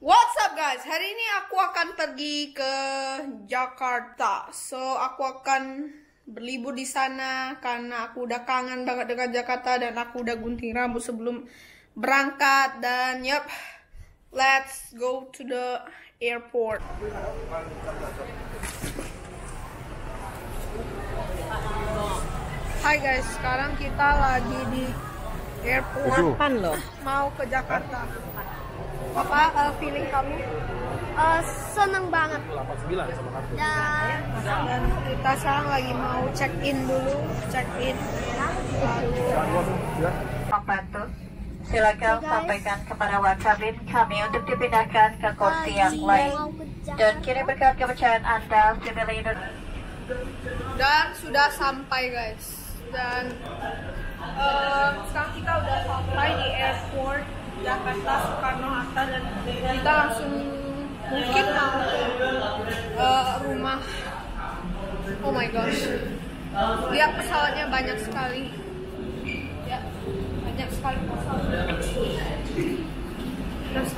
What's up guys, hari ini aku akan pergi ke Jakarta. So aku akan berlibur di sana karena aku udah kangen banget dengan Jakarta dan aku udah gunting rambut sebelum berangkat. Dan yep, let's go to the airport. Hai guys, sekarang kita lagi di airport mau ke Jakarta. Apa feeling kamu? Seneng banget. Dan kita sekarang lagi mau check in. Lalu silakan sampaikan kepada wakabin kami untuk dipindahkan ke kursi yang lain. Dan kini berkat kepercayaan Anda, civilian. Dan sudah sampai guys. Dan sekarang kita udah sampai di airport Jakarta Soekarno Hatta dan kita langsung mungkin mau rumah. Oh my gosh, lihat pesawatnya banyak sekali. Ya, banyak sekali pesawat. Terus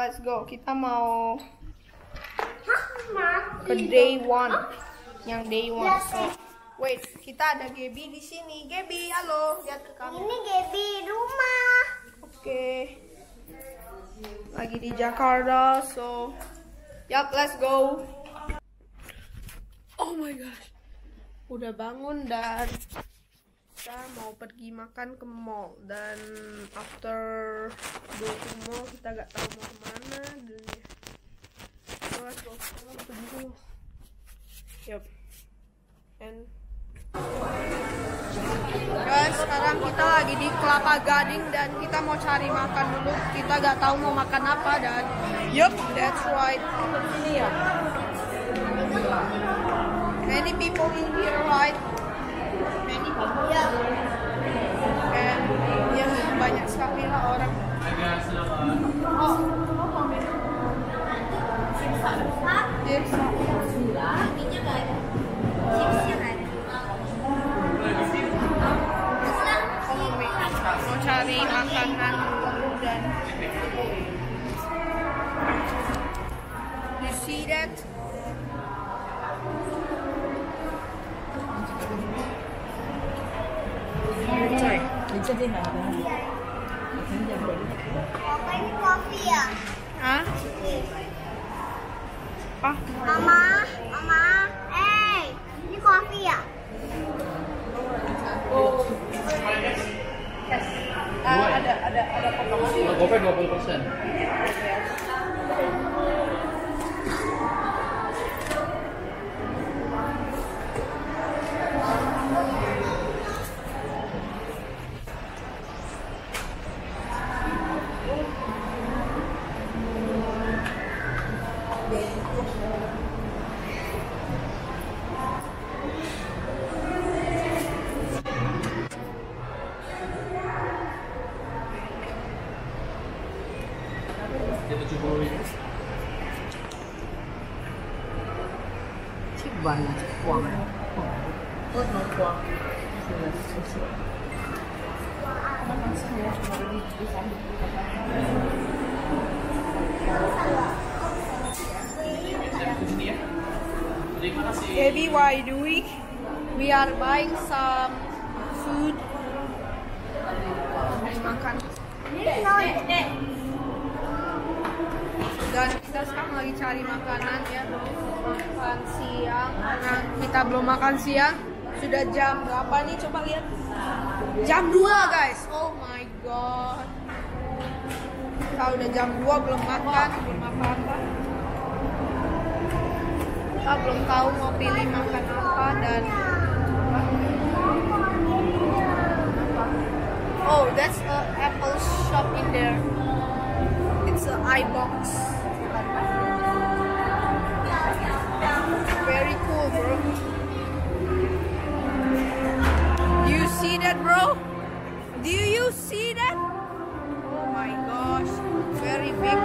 let's go. Kita mau ke day one. So, wait, kita ada Gaby di sini. Gaby, halo, lihat ke kamu. Ini Gaby rumah. Oke. Lagi di Jakarta, so yap, let's go. Oh my gosh, udah bangun dan kita mau pergi makan ke mall dan after go to mall kita gak tahu mau kemana dan ya so, yep. And guys, sekarang kita lagi di Kelapa Gading dan kita mau cari makan dulu, kita gak tahu mau makan apa dan yep, that's right. Ini ya, many people in here, right? Ya. And ya, banyak sekali lah orang. Oh, mau cari makanan dulu dan you see that? Papa, ini kopi ya? Hah? Apa? Mama, ini kopi ya? Oh, yes. Ada kopi. Kopi 20%. Baby, why do we are buying some food? Makan. Dan kita sekarang lagi cari makanan ya. Makan siang. Karena kita belum makan siang. Sudah jam berapa nih? Coba lihat. Jam 2 guys. Oh my god. Kita udah jam 2 belum makan, belum apa-apa. Kita belum tahu mau pilih makan apa dan oh, that's an Apple shop in there. It's an iBox. bro. Do you see that? Oh my gosh, very big.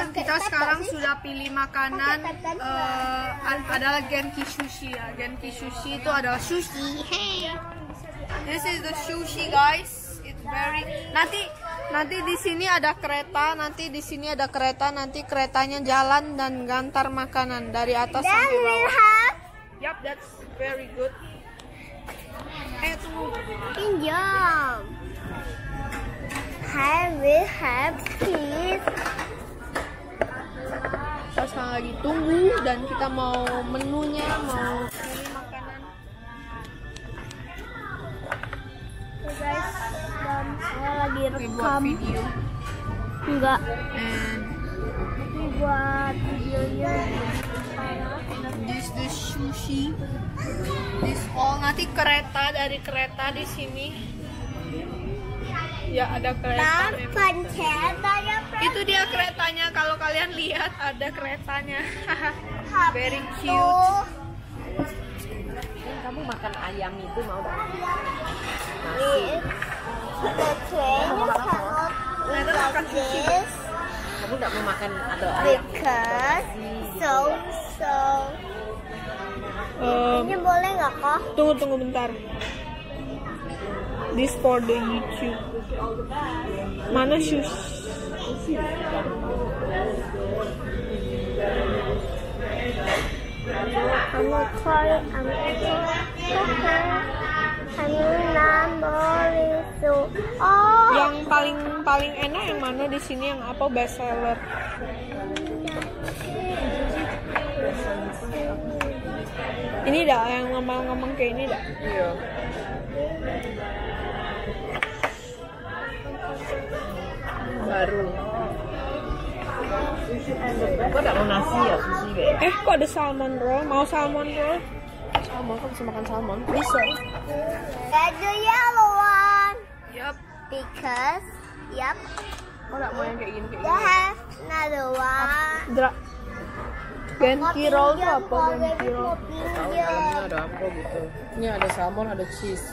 Dan kita sekarang sudah pilih makanan. Adalah Genki Sushi ya. Genki Sushi itu adalah sushi. Hey, this is the sushi guys. It's very. Nanti di sini ada kereta. Nanti keretanya jalan dan gantar makanan dari atas sampai bawah. Yap, that's very good. Pinjam. I will have this. Kita sekarang lagi tunggu dan kita mau menunya, mau pilih makanan. So guys, saya lagi rekam video. Enggak. Ini buat videonya. This sushi. This all nanti kereta, dari kereta di sini. Ya, ada kereta. Itu dia keretanya, kalau kalian lihat ada keretanya. Very cute. Kamu makan ayam itu mau nasi. Kamu nggak mau makan ada ayam. Ini boleh nggak kok? Tunggu bentar. This for the YouTube. Mana sushi? Yang paling enak yang mana di sini, yang apa best seller? Ini dah yang ngomong-ngomong kayak ini dah. Iya. Baru. Kok ada nasi ya sushi deh? Kok ada salmon roll? Mau salmon roll? Salmon, kok bisa makan salmon? Bisa. That's the yellow one. Yup. Because, yup. Kok nggak mau yang kayak gini? They have another one. Genki roll tuh apa? Genki roll. Tahu dalamnya ada apa gitu? Ini ada salmon, ada cheese.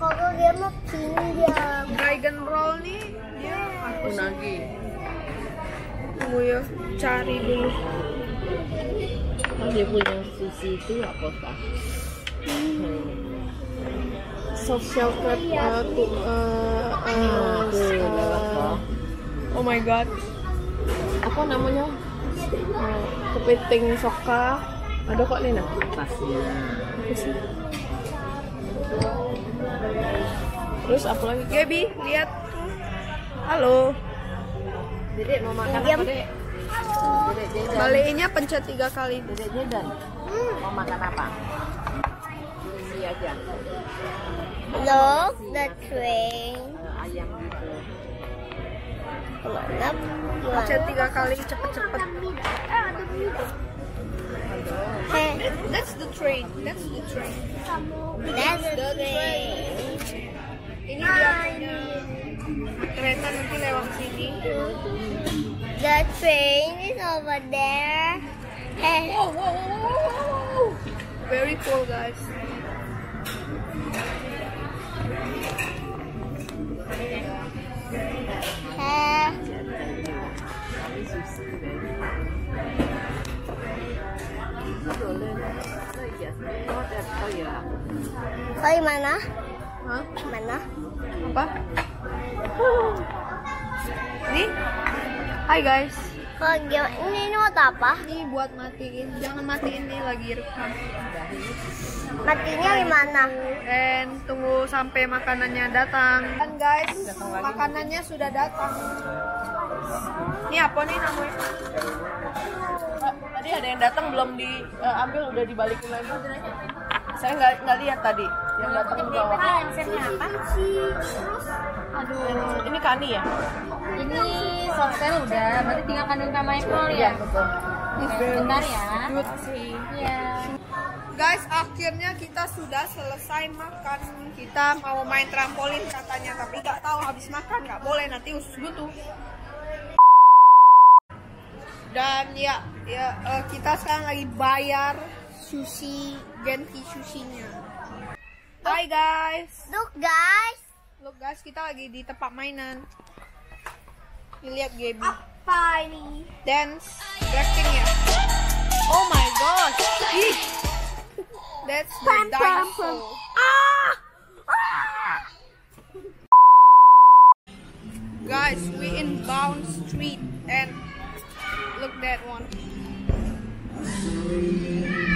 Kalau dia mau pinjam. Dragon roll nih, dia aku nagi. Tunggu ya, cari dulu. Dia punya sushi itu apa tak? Soft shell crab. Oh my god. Apa namanya? Kepiting soka. Ada kok Lena? Pasnya. Terus apa lagi? Gaby, lihat. Halo. Dedek mau makan apa, Dek? Baliknya pencet 3 kali. Dedek Jedan. Mau makan apa? Ini aja. Look the train. Ayam gitu. Pencet 3 kali cepet-cepet. That's the train. That's the train. Ini dia punya kereta, nanti lewat sini. The train is over there. Whoa. Very cool guys. Mana? Hah? Mana? Apa? Ini? Hi guys. Kalau ini waktu apa? Ini buat matiin. Jangan matiin nih, lagi rekam. Matinya gimana? Tunggu sampai makanannya datang. Dan guys, makanannya sudah datang. Ini apa nih namanya? Tadi ada yang datang belum diambil, udah dibalikin lagi. Saya nggak lihat tadi yang datang ke bawah. Aduh, ini kani ya? Ini softcell udah, berarti tinggal kandung kamaikrol ya? Betul. Bentar ya. Iya. Guys, akhirnya kita sudah selesai makan. Kita mau main trampolin katanya, tapi nggak tahu habis makan nggak boleh, nanti usus buntu. Dan ya, kita sekarang lagi bayar sushi, Genki Sushi-nya. Hai guys. Look guys, kita lagi di tempat mainan. Lihat Gaby. Apa ini? Dance, acting ya. Oh my god. That's the dinosaur. Guys, we in Bound Street and look that one.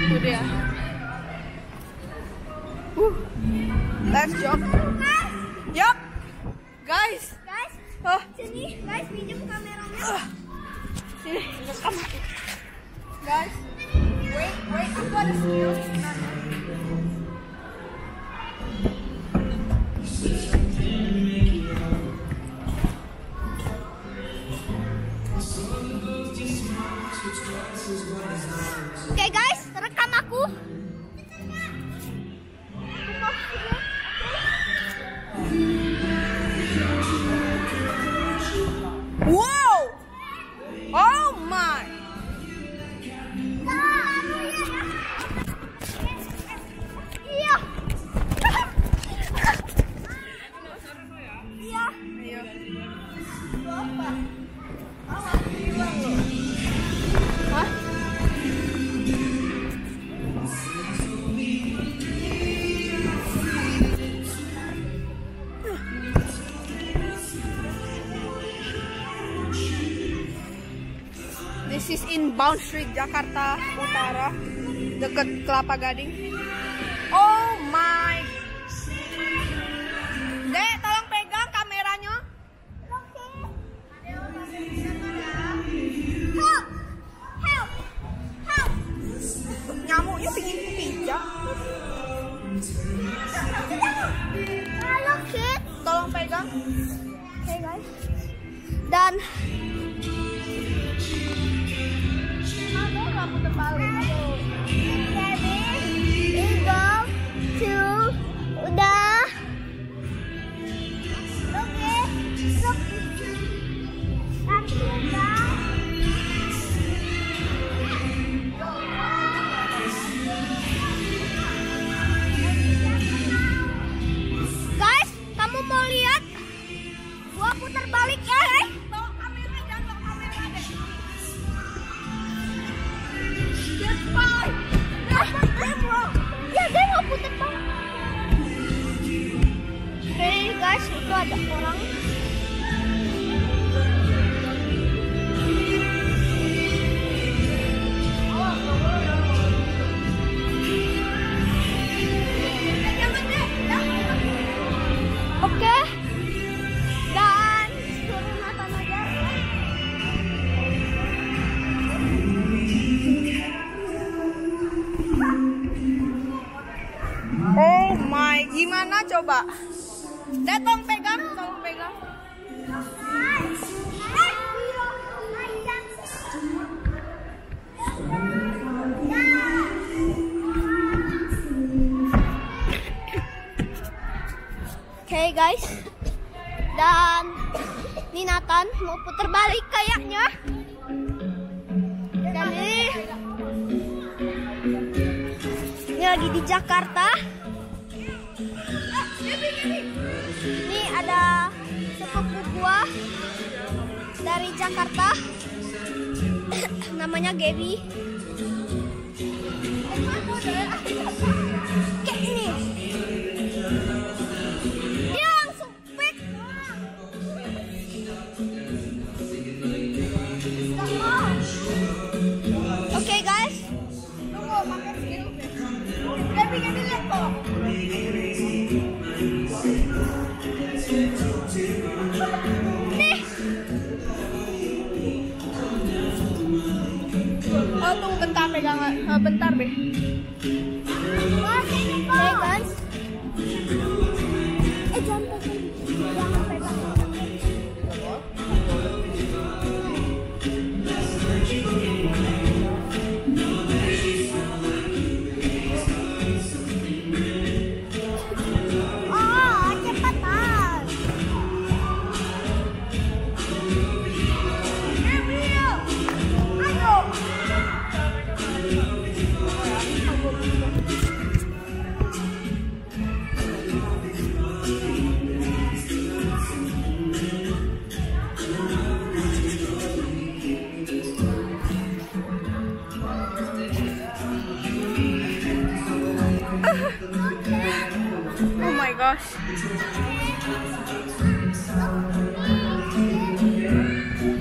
Itu dia. Let's jump. Yup. Guys. Oh. Sini, guys, pinjam kameranya. Sini, rekam. Guys. Wait, aku ada video. Oke guys, rekam aku. Wow. Oh my. This is in Bound Street, Jakarta Utara, dekat Kelapa Gading. Oh my. Dek, tolong pegang kameranya. Help. Nyamuknya pingin pijak. Halo kids. Tolong pegang. Okay guys. Dan aku terbalik. We go to the look guys, kamu mau lihat? Gua putar balik ya, guys, itu ada orang. Oke. Dan turun atas aja. Oh my, gimana coba? Datang pegang, tolong pegang. Okay guys, dan ini Nathan mau putar balik kayaknya. Dan ini lagi di Jakarta. Ini ada sepupu gua dari Jakarta, namanya Gaby. Kayak ini. Dia langsung pick. Oh, tunggu bentar pegang, bentar deh.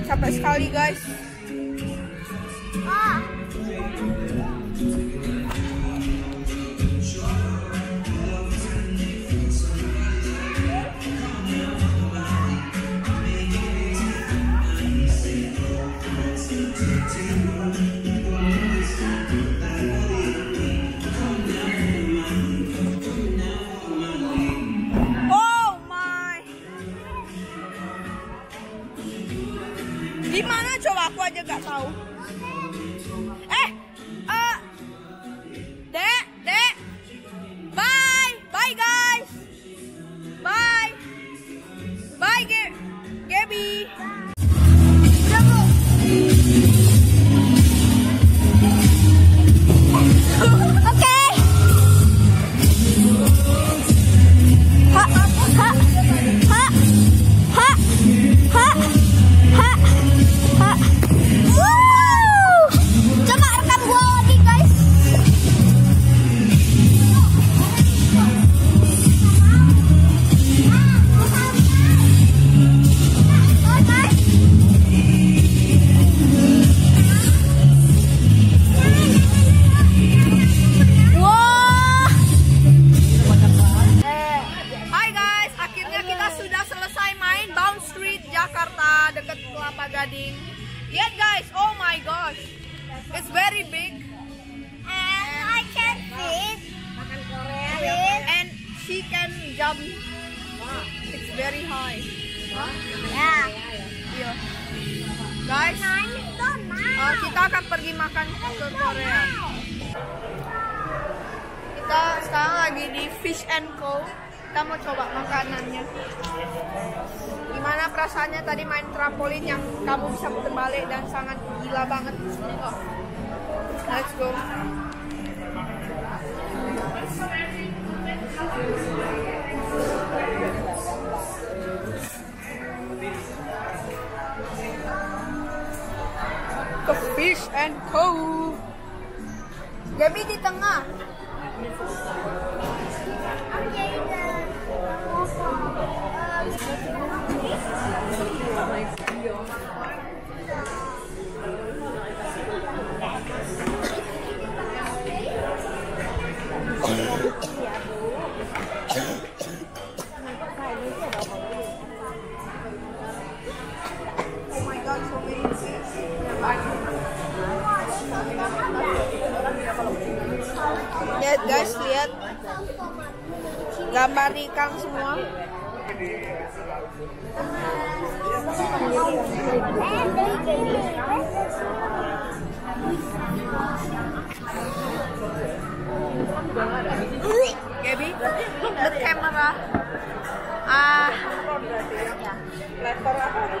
Capek sekali guys. Jakarta, dekat Kelapa Gading. Yeah guys, oh my gosh, it's very big. And I can fit. And she can jump. It's very high. Yeah. Yeah. Guys, kita akan pergi makan ke Korea. Kita sekarang lagi di Fish and Co. Kita mau coba makanannya. Gimana perasaannya tadi main trampolin yang kamu bisa putar balik dan sangat gila banget. Let's go. Ke Fish and Co. Gaby di tengah. Lihat guys, lihat gambar ikan semua. Gaby, the camera.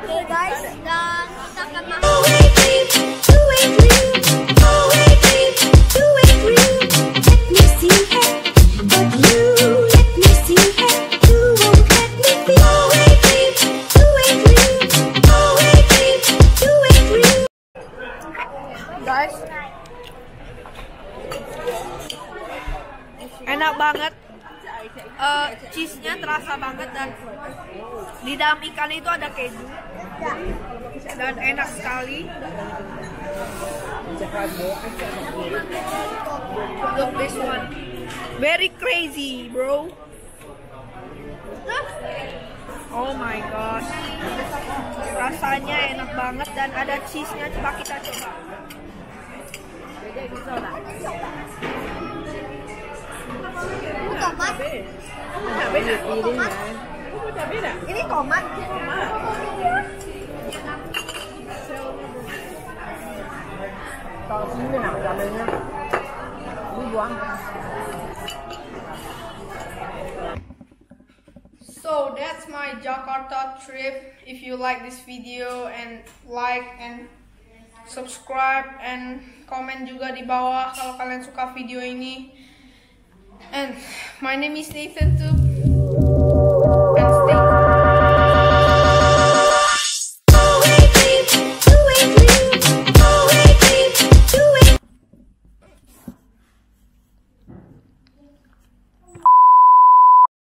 Okay guys, dan kita akan enak banget, cheese-nya terasa banget dan di dalam ikan itu ada keju dan enak sekali. Look this one, very crazy bro. Oh my gosh, rasanya enak banget dan ada cheese-nya. Coba kita coba. Tomat. Ini tomat. Kalau sini enak cabainya. Ini buang. So that's my Jakarta trip. If you like this video and like and subscribe and comment juga di bawah kalau kalian suka video ini. And my name is Nathan too.